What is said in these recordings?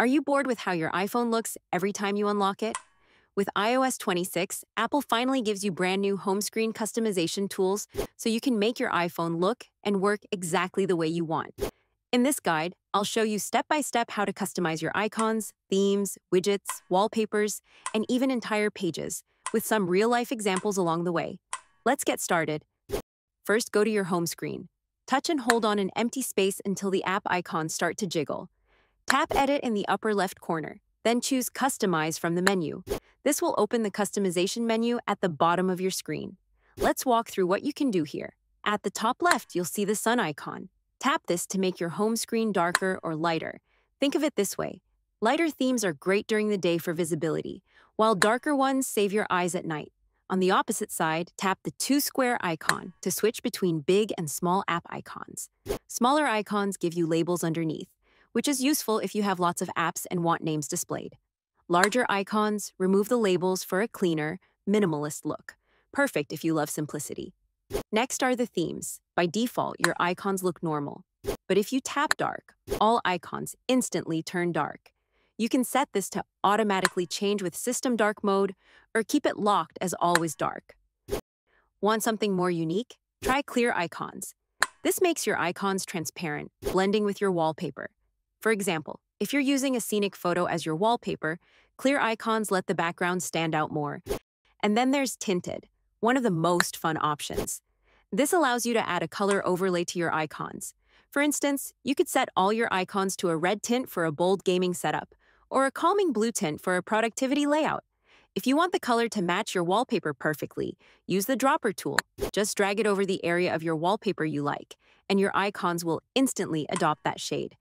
Are you bored with how your iPhone looks every time you unlock it? With iOS 26, Apple finally gives you brand new home screen customization tools so you can make your iPhone look and work exactly the way you want. In this guide, I'll show you step-by-step how to customize your icons, themes, widgets, wallpapers, and even entire pages, with some real-life examples along the way. Let's get started. First, go to your home screen. Touch and hold on an empty space until the app icons start to jiggle. Tap Edit in the upper left corner, then choose Customize from the menu. This will open the customization menu at the bottom of your screen. Let's walk through what you can do here. At the top left, you'll see the sun icon. Tap this to make your home screen darker or lighter. Think of it this way. Lighter themes are great during the day for visibility, while darker ones save your eyes at night. On the opposite side, tap the two-square icon to switch between big and small app icons. Smaller icons give you labels underneath, which is useful if you have lots of apps and want names displayed. Larger icons remove the labels for a cleaner, minimalist look. Perfect if you love simplicity. Next are the themes. By default, your icons look normal. But if you tap dark, all icons instantly turn dark. You can set this to automatically change with system dark mode or keep it locked as always dark. Want something more unique? Try clear icons. This makes your icons transparent, blending with your wallpaper. For example, if you're using a scenic photo as your wallpaper, clear icons let the background stand out more. And then there's tinted, one of the most fun options. This allows you to add a color overlay to your icons. For instance, you could set all your icons to a red tint for a bold gaming setup, or a calming blue tint for a productivity layout. If you want the color to match your wallpaper perfectly, use the dropper tool. Just drag it over the area of your wallpaper you like, and your icons will instantly adopt that shade.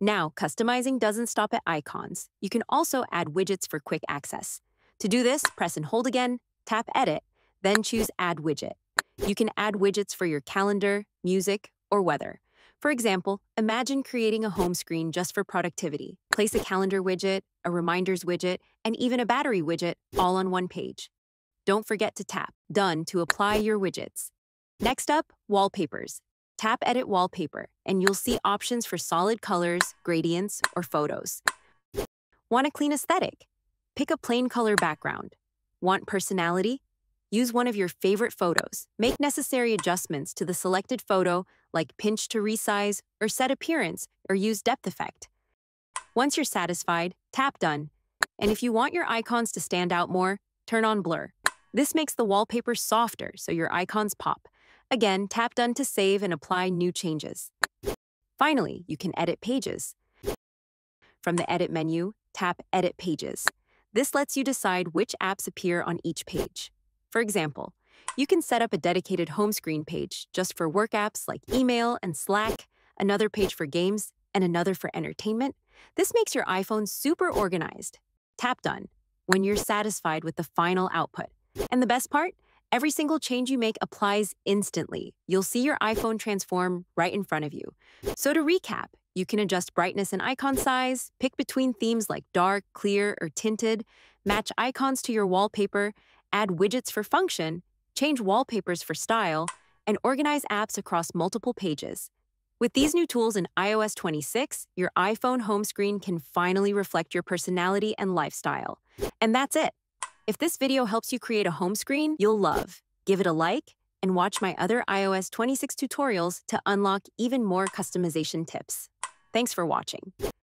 Now, customizing doesn't stop at icons. You can also add widgets for quick access. To do this, press and hold again, tap Edit, then choose Add Widget. You can add widgets for your calendar, music, or weather. For example, imagine creating a home screen just for productivity. Place a calendar widget, a reminders widget, and even a battery widget all on one page. Don't forget to tap Done to apply your widgets. Next up, wallpapers. Tap Edit Wallpaper, and you'll see options for solid colors, gradients, or photos. Want a clean aesthetic? Pick a plain color background. Want personality? Use one of your favorite photos. Make necessary adjustments to the selected photo, like pinch to resize, or set appearance, or use depth effect. Once you're satisfied, tap Done. And if you want your icons to stand out more, turn on blur. This makes the wallpaper softer so your icons pop. Again, tap Done to save and apply new changes. Finally, you can edit pages. From the Edit menu, tap Edit Pages. This lets you decide which apps appear on each page. For example, you can set up a dedicated home screen page just for work apps like email and Slack, another page for games, and another for entertainment. This makes your iPhone super organized. Tap Done when you're satisfied with the final output. And the best part? Every single change you make applies instantly. You'll see your iPhone transform right in front of you. So to recap, you can adjust brightness and icon size, pick between themes like dark, clear, or tinted, match icons to your wallpaper, add widgets for function, change wallpapers for style, and organize apps across multiple pages. With these new tools in iOS 26, your iPhone home screen can finally reflect your personality and lifestyle. And that's it. If this video helps you create a home screen you'll love, give it a like and watch my other iOS 26 tutorials to unlock even more customization tips. Thanks for watching.